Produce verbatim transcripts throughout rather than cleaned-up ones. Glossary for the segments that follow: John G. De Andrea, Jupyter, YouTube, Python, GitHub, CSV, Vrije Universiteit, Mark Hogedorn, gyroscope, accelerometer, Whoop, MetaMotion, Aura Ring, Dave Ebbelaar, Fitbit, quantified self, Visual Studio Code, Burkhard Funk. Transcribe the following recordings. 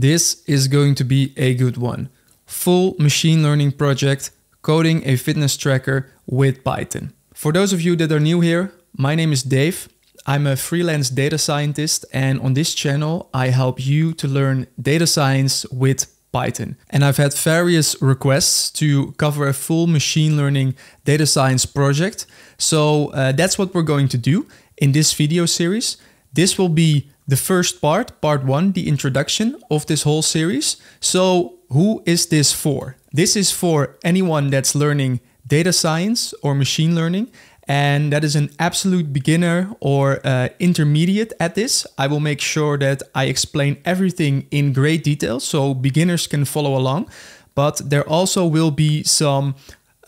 This is going to be a good one. Full machine learning project, coding a fitness tracker with Python. For those of you that are new here, my name is Dave. I'm a freelance data scientist, and on this channel, I help you to learn data science with Python. And I've had various requests to cover a full machine learning data science project. So uh, that's what we're going to do in this video series. This will be the first part, part one, the introduction of this whole series. So who is this for? This is for anyone that's learning data science or machine learning, and that is an absolute beginner or uh, intermediate at this. I will make sure that I explain everything in great detail so beginners can follow along, but there also will be some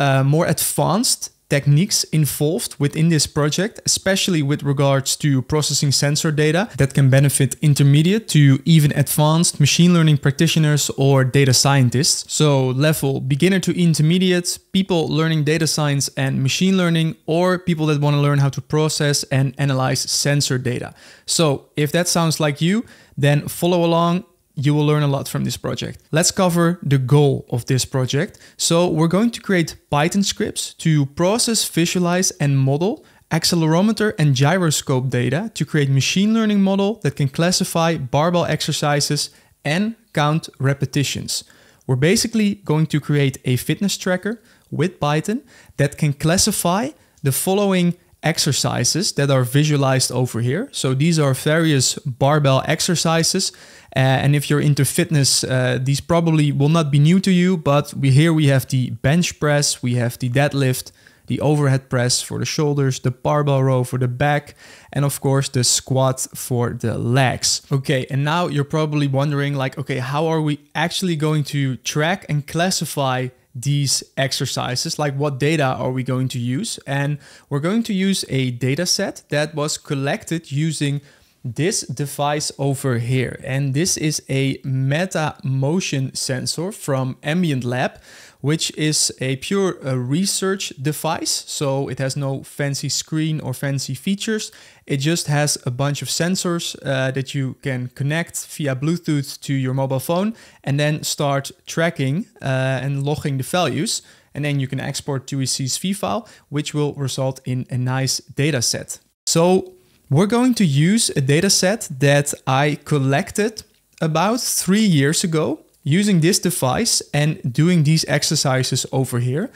uh, more advanced techniques involved within this project, especially with regards to processing sensor data that can benefit intermediate to even advanced machine learning practitioners or data scientists. So level beginner to intermediate, people learning data science and machine learning, or people that want to learn how to process and analyze sensor data. So if that sounds like you, then follow along. You will learn a lot from this project. Let's cover the goal of this project. So we're going to create Python scripts to process, visualize, and model accelerometer and gyroscope data to create machine learning model that can classify barbell exercises and count repetitions. We're basically going to create a fitness tracker with Python that can classify the following exercises that are visualized over here. So these are various barbell exercises. Uh, and if you're into fitness, uh, these probably will not be new to you, but we, here we have the bench press, we have the deadlift, the overhead press for the shoulders, the barbell row for the back, and of course the squat for the legs. Okay, and now you're probably wondering like, okay, how are we actually going to track and classify these exercises? Like, what data are we going to use? And we're going to use a data set that was collected using this device over here. And this is a MetaMotion sensor from Ambient Lab, which is a pure uh, research device. So it has no fancy screen or fancy features. It just has a bunch of sensors uh, that you can connect via Bluetooth to your mobile phone and then start tracking uh, and logging the values. And then you can export to a C S V file, which will result in a nice data set. So we're going to use a data set that I collected about three years ago using this device and doing these exercises over here.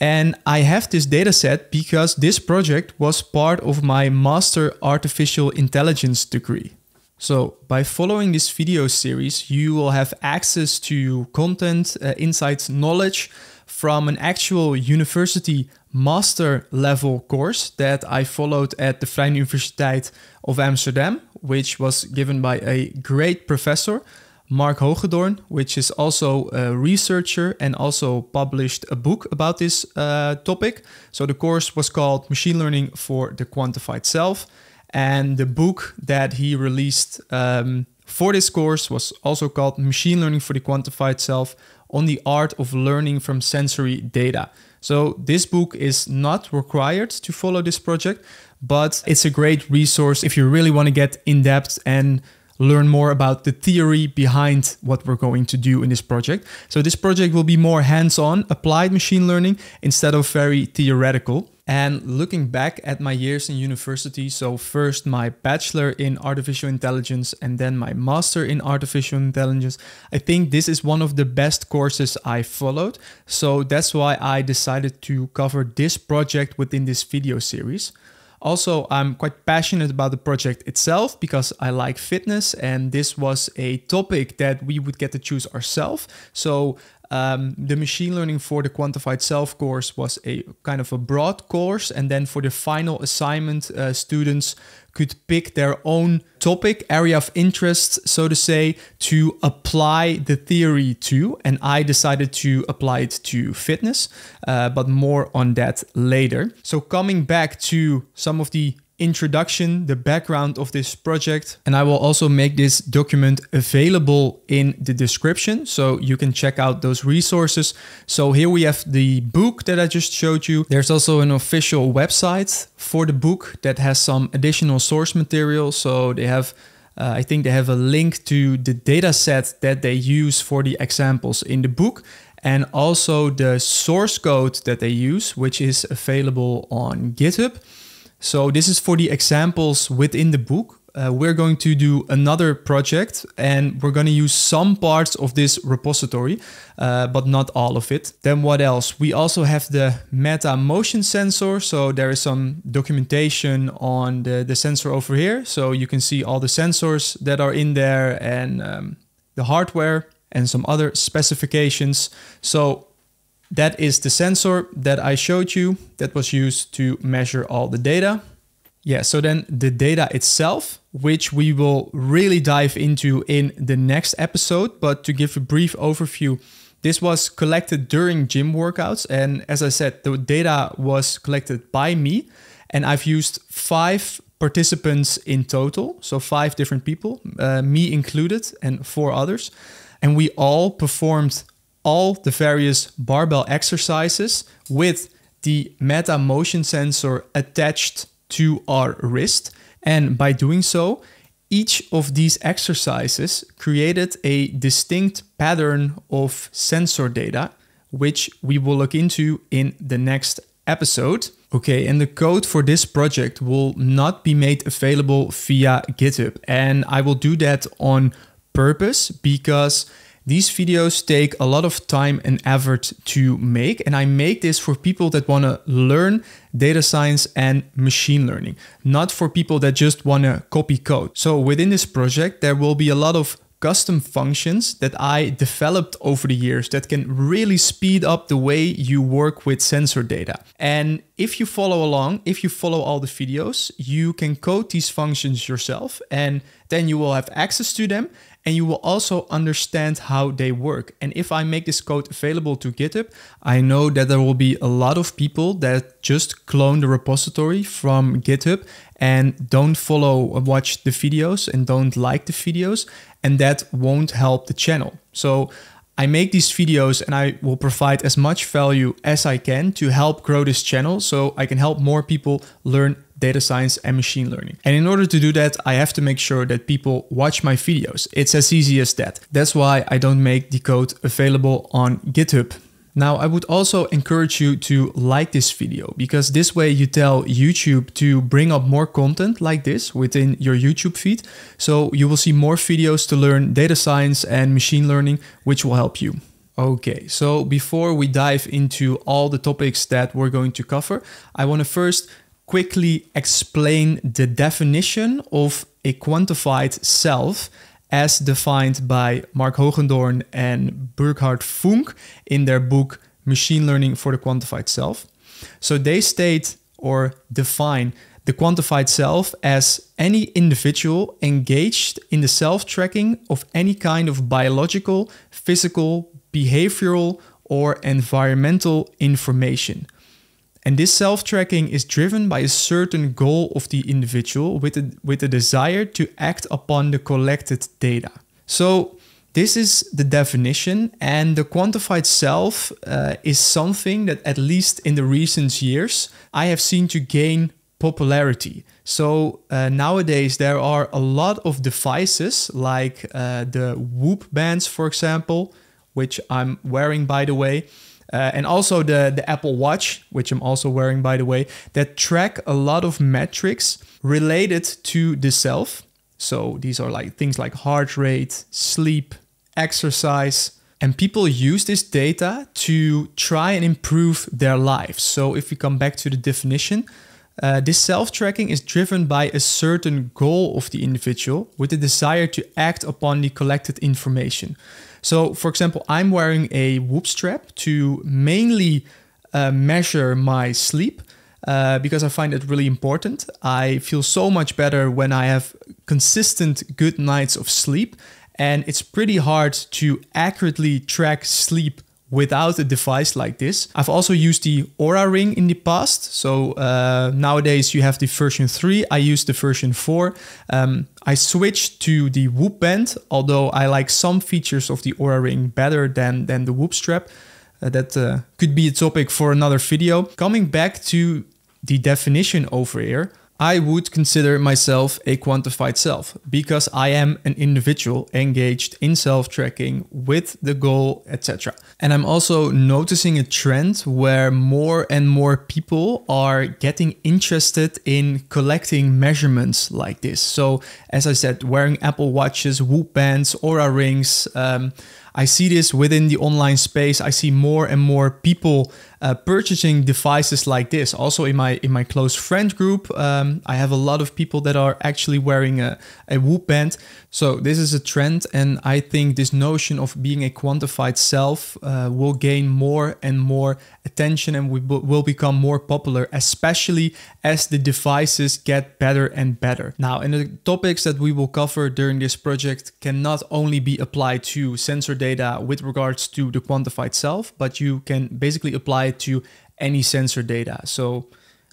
And I have this data set because this project was part of my master artificial intelligence degree. So by following this video series, you will have access to content, uh, insights, knowledge from an actual university master level course that I followed at the Vrije Universiteit of Amsterdam, which was given by a great professor, Mark Hogedorn, which is also a researcher and also published a book about this uh, topic. So the course was called Machine Learning for the Quantified Self, and the book that he released um, for this course was also called Machine Learning for the Quantified Self: On the Art of Learning from Sensory Data. So this book is not required to follow this project, but it's a great resource if you really want to get in depth and learn more about the theory behind what we're going to do in this project. So this project will be more hands-on, applied machine learning instead of very theoretical. And looking back at my years in university, so first my bachelor in artificial intelligence and then my master in artificial intelligence, I think this is one of the best courses I followed. So that's why I decided to cover this project within this video series. Also, I'm quite passionate about the project itself because I like fitness, and this was a topic that we would get to choose ourselves. So um, the Machine Learning for the Quantified Self course was a kind of a broad course. And then for the final assignment, uh, students could pick their own topic, area of interest, so to say, to apply the theory to. And I decided to apply it to fitness, uh, but more on that later. So coming back to some of the introduction, the background of this project, and I will also make this document available in the description so you can check out those resources. So here we have the book that I just showed you. There's also an official website for the book that has some additional source material. So they have Uh, I think they have a link to the data set that they use for the examples in the book, and also the source code that they use, which is available on GitHub. So this is for the examples within the book. Uh, we're going to do another project and we're going to use some parts of this repository, uh, but not all of it. Then what else? We also have the MetaMotion sensor. So there is some documentation on the, the sensor over here. So you can see all the sensors that are in there and um, the hardware and some other specifications. So that is the sensor that I showed you that was used to measure all the data. Yeah, so then the data itself, which we will really dive into in the next episode. But to give a brief overview, this was collected during gym workouts. And as I said, the data was collected by me, and I've used five participants in total. So five different people, uh, me included, and four others. And we all performed all the various barbell exercises with the MetaMotion sensor attached to our wrist. And by doing so, each of these exercises created a distinct pattern of sensor data, which we will look into in the next episode. Okay, and the code for this project will not be made available via GitHub. And I will do that on purpose because these videos take a lot of time and effort to make, and I make this for people that want to learn data science and machine learning, not for people that just want to copy code. So within this project, there will be a lot of custom functions that I developed over the years that can really speed up the way you work with sensor data. And if you follow along, if you follow all the videos, you can code these functions yourself, and then you will have access to them. And you will also understand how they work. And if I make this code available to GitHub, I know that there will be a lot of people that just clone the repository from GitHub and don't follow or watch the videos and don't like the videos, and that won't help the channel. So I make these videos and I will provide as much value as I can to help grow this channel so I can help more people learn data science and machine learning. And in order to do that, I have to make sure that people watch my videos. It's as easy as that. That's why I don't make the code available on GitHub. Now, I would also encourage you to like this video, because this way you tell YouTube to bring up more content like this within your YouTube feed. So you will see more videos to learn data science and machine learning, which will help you. Okay, so before we dive into all the topics that we're going to cover, I want to first quickly explain the definition of a quantified self as defined by Mark Hogedorn and Burkhard Funk in their book Machine Learning for the Quantified Self. So they state or define the quantified self as any individual engaged in the self-tracking of any kind of biological, physical, behavioral, or environmental information. And this self-tracking is driven by a certain goal of the individual with a, with a desire to act upon the collected data. So this is the definition, and the quantified self uh, is something that, at least in the recent years, I have seen to gain popularity. So uh, nowadays there are a lot of devices like uh, the Whoop bands, for example, which I'm wearing, by the way, Uh, and also the, the Apple Watch, which I'm also wearing, by the way, that track a lot of metrics related to the self. So these are like things like heart rate, sleep, exercise. And people use this data to try and improve their lives. So if we come back to the definition, uh, this self-tracking is driven by a certain goal of the individual with the desire to act upon the collected information. So, for example, I'm wearing a Whoop strap to mainly uh, measure my sleep uh, because I find it really important. I feel so much better when I have consistent good nights of sleep, and it's pretty hard to accurately track sleep without a device like this. I've also used the Aura Ring in the past. So uh, nowadays you have the version three, I use the version four. Um, I switched to the Whoop band, although I like some features of the Aura Ring better than, than the Whoop strap. Uh, that uh, could be a topic for another video. Coming back to the definition over here, I would consider myself a quantified self because I am an individual engaged in self-tracking with the goal, et cetera. And I'm also noticing a trend where more and more people are getting interested in collecting measurements like this. So as I said, wearing Apple Watches, Whoop bands, Aura Rings, um, I see this within the online space. I see more and more people uh, purchasing devices like this. Also in my in my close friend group, um, I have a lot of people that are actually wearing a, a Whoop band. So this is a trend, and I think this notion of being a quantified self uh, will gain more and more attention, and we will become more popular, especially as the devices get better and better. Now, and the topics that we will cover during this project can not only be applied to sensor data Data with regards to the quantified self, but you can basically apply it to any sensor data. So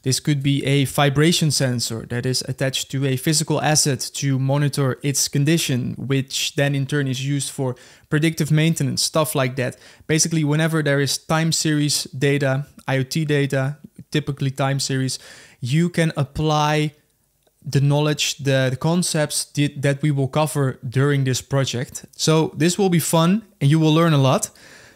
this could be a vibration sensor that is attached to a physical asset to monitor its condition, which then in turn is used for predictive maintenance, stuff like that. Basically, whenever there is time series data, IoT data, typically time series, you can apply the knowledge, the, the concepts did, that we will cover during this project. So this will be fun and you will learn a lot.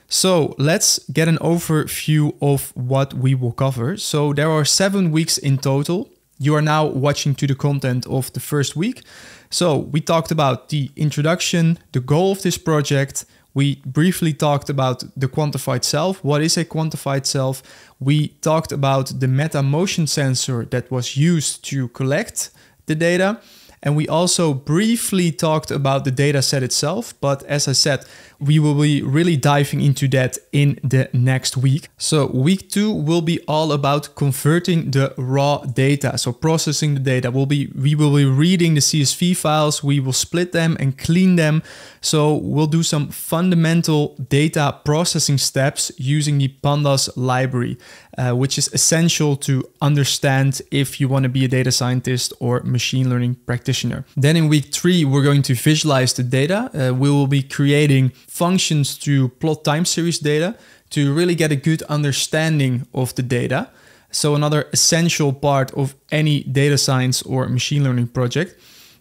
So let's get an overview of what we will cover. So there are seven weeks in total. You are now watching to the content of the first week. So we talked about the introduction, the goal of this project. We briefly talked about the quantified self. What is a quantified self? We talked about the MetaMotion sensor that was used to collect the data. And we also briefly talked about the data set itself. But as I said, we will be really diving into that in the next week. So week two will be all about converting the raw data. So processing the data. We'll be, we will be reading the C S V files. We will split them and clean them. So we'll do some fundamental data processing steps using the Pandas library, uh, which is essential to understand if you want to be a data scientist or machine learning practitioner. Then in week three, we're going to visualize the data. Uh, we will be creating functions to plot time series data to really get a good understanding of the data. So another essential part of any data science or machine learning project.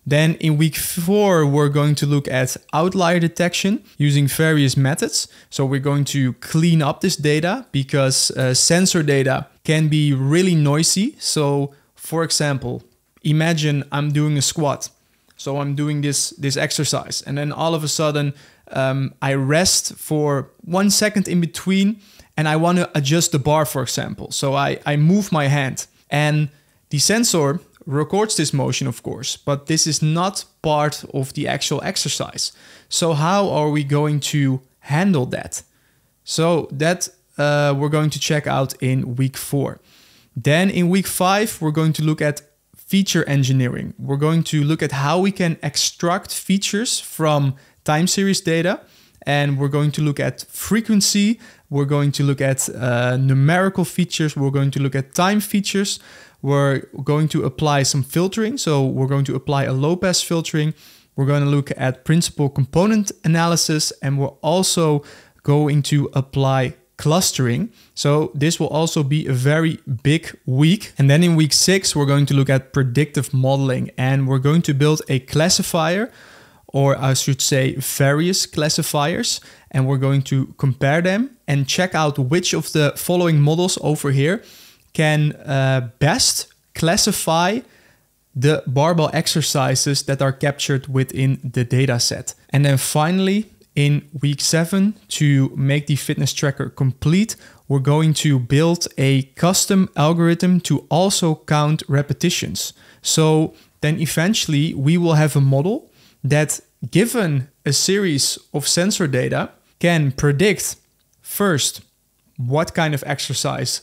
Then in week four, we're going to look at outlier detection using various methods. So we're going to clean up this data because uh, sensor data can be really noisy. So for example, imagine I'm doing a squat. So I'm doing this, this exercise, and then all of a sudden um, I rest for one second in between and I want to adjust the bar, for example. So I, I move my hand and the sensor records this motion, of course, but this is not part of the actual exercise. So how are we going to handle that? So that uh, we're going to check out in week four. Then in week five, we're going to look at feature engineering. We're going to look at how we can extract features from time series data. And we're going to look at frequency. We're going to look at uh, numerical features. We're going to look at time features. We're going to apply some filtering. So we're going to apply a low pass filtering. We're going to look at principal component analysis. And we're also going to apply clustering. So this will also be a very big week. And then in week six, we're going to look at predictive modeling, and we're going to build a classifier, or I should say various classifiers, and we're going to compare them and check out which of the following models over here can uh, best classify the barbell exercises that are captured within the data set. And then finally, in week seven, to make the fitness tracker complete, we're going to build a custom algorithm to also count repetitions. So then eventually we will have a model that, given a series of sensor data, can predict first, what kind of exercise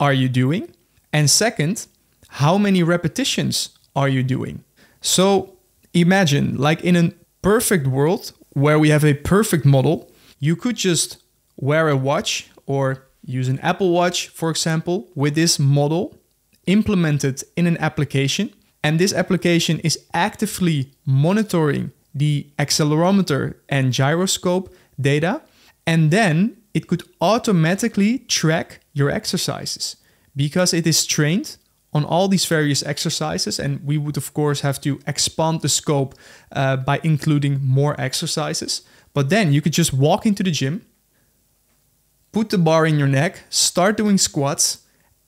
are you doing? And second, how many repetitions are you doing? So imagine, like in a perfect world, where we have a perfect model, you could just wear a watch or use an Apple Watch, for example, with this model implemented in an application. And this application is actively monitoring the accelerometer and gyroscope data. And then it could automatically track your exercises because it is trained on all these various exercises, and we would of course have to expand the scope uh, by including more exercises. But then you could just walk into the gym, put the bar in your neck, start doing squats,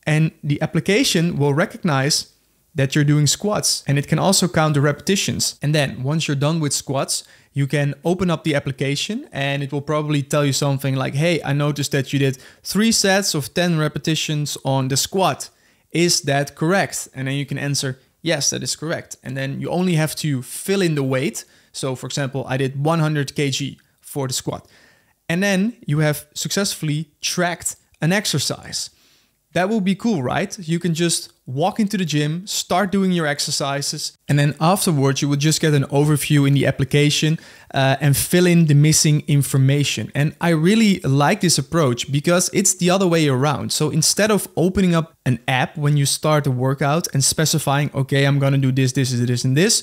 and the application will recognize that you're doing squats, and it can also count the repetitions. And then once you're done with squats, you can open up the application and it will probably tell you something like, hey, I noticed that you did three sets of ten repetitions on the squat. Is that correct? And then you can answer, yes, that is correct. And then you only have to fill in the weight. So for example, I did one hundred kilograms for the squat. And then you have successfully tracked an exercise. That will be cool, right? You can just walk into the gym, start doing your exercises, and then afterwards you will just get an overview in the application uh, and fill in the missing information. And I really like this approach because it's the other way around. So instead of opening up an app when you start a workout and specifying, okay, I'm gonna do this, this, this, and this,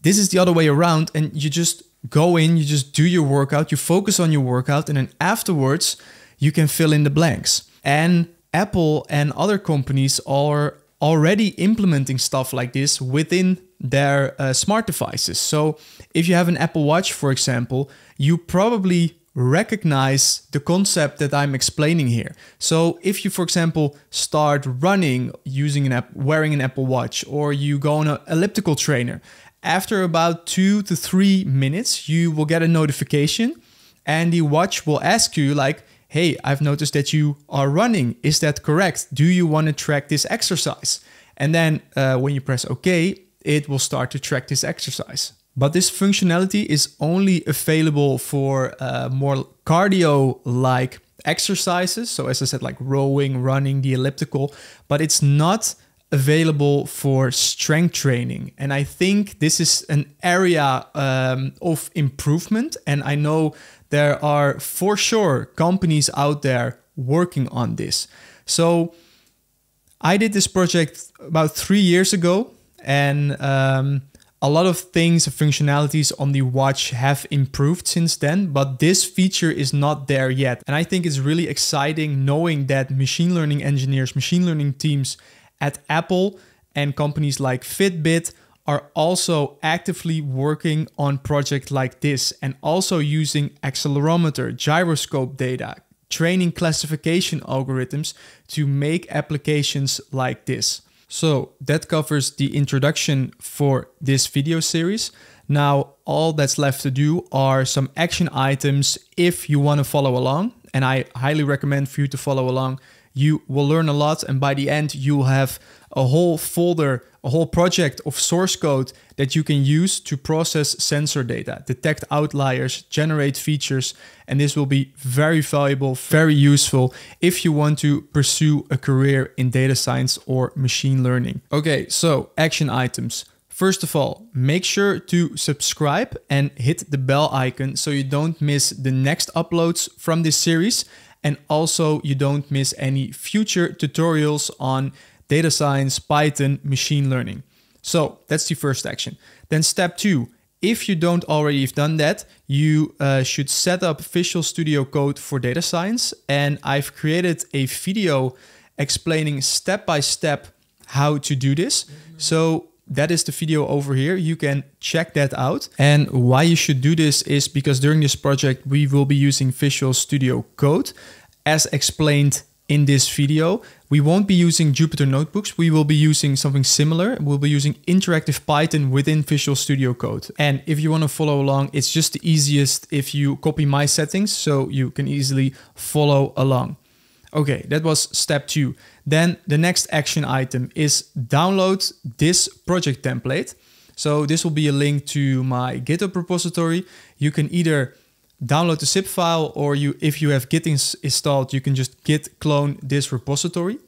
this is the other way around, and you just go in, you just do your workout, you focus on your workout, and then afterwards you can fill in the blanks. And Apple and other companies are already implementing stuff like this within their uh, smart devices. So if you have an Apple Watch, for example, you probably recognize the concept that I'm explaining here. So if you, for example, start running using an app, wearing an Apple Watch, or you go on an elliptical trainer, after about two to three minutes, you will get a notification and the watch will ask you like, hey, I've noticed that you are running. Is that correct? Do you want to track this exercise? And then uh, when you press OK, it will start to track this exercise. But this functionality is only available for uh, more cardio-like exercises. So as I said, like rowing, running, the elliptical, but it's not available for strength training. And I think this is an area um, of improvement. And I know there are for sure companies out there working on this. So I did this project about three years ago, and um, a lot of things, functionalities on the watch have improved since then, but this feature is not there yet. And I think it's really exciting knowing that machine learning engineers, machine learning teams at Apple and companies like Fitbit are also actively working on projects like this, and also using accelerometer, gyroscope data, training classification algorithms to make applications like this. So that covers the introduction for this video series. Now, all that's left to do are some action items if you want to follow along, and I highly recommend for you to follow along. You will learn a lot, and by the end you'll have a whole folder, a whole project of source code that you can use to process sensor data, detect outliers, generate features, and this will be very valuable, very useful if you want to pursue a career in data science or machine learning. Okay, so action items. First of all, make sure to subscribe and hit the bell icon so you don't miss the next uploads from this series, and also you don't miss any future tutorials on data science, Python, machine learning. So that's the first action. Then step two, if you don't already have done that, you uh, should set up Visual Studio Code for data science. And I've created a video explaining step by step how to do this. So that is the video over here. You can check that out. And why you should do this is because during this project, we will be using Visual Studio Code as explained in this video. We won't be using Jupyter Notebooks. We will be using something similar. We'll be using interactive Python within Visual Studio Code. And if you want to follow along, it's just the easiest if you copy my settings so you can easily follow along. Okay, that was step two. Then the next action item is download this project template. So this will be a link to my GitHub repository. You can either download the zip file, or you, if you have Git ins installed, you can just git clone this repository,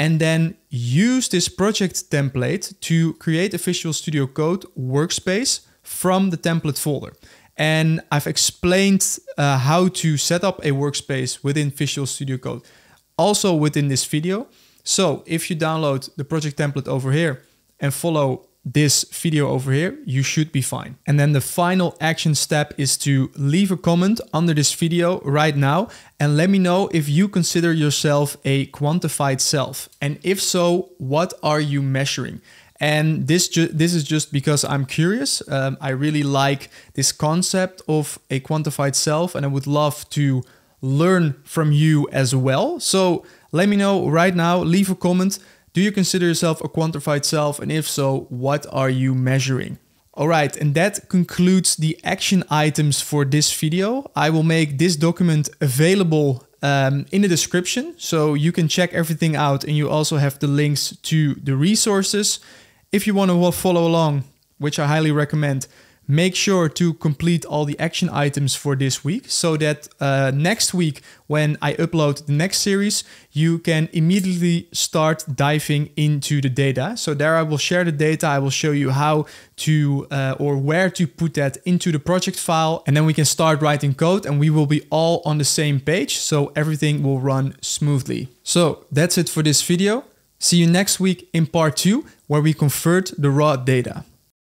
and then use this project template to create a Visual Studio Code workspace from the template folder. And I've explained uh, how to set up a workspace within Visual Studio Code, also within this video. So if you download the project template over here and follow this video over here, you should be fine. And then the final action step is to leave a comment under this video right now and let me know if you consider yourself a quantified self. And if so, what are you measuring? And this ju this is just because I'm curious. Um, I really like this concept of a quantified self and I would love to learn from you as well. So let me know right now, leave a comment. Do you consider yourself a quantified self? And if so, what are you measuring? All right, and that concludes the action items for this video. I will make this document available um, in the description, so you can check everything out and you also have the links to the resources. If you want to follow along, which I highly recommend, make sure to complete all the action items for this week so that uh, next week when I upload the next series, you can immediately start diving into the data. So there I will share the data. I will show you how to uh, or where to put that into the project file. And then we can start writing code and we will be all on the same page. So everything will run smoothly. So that's it for this video. See you next week in part two, where we convert the raw data.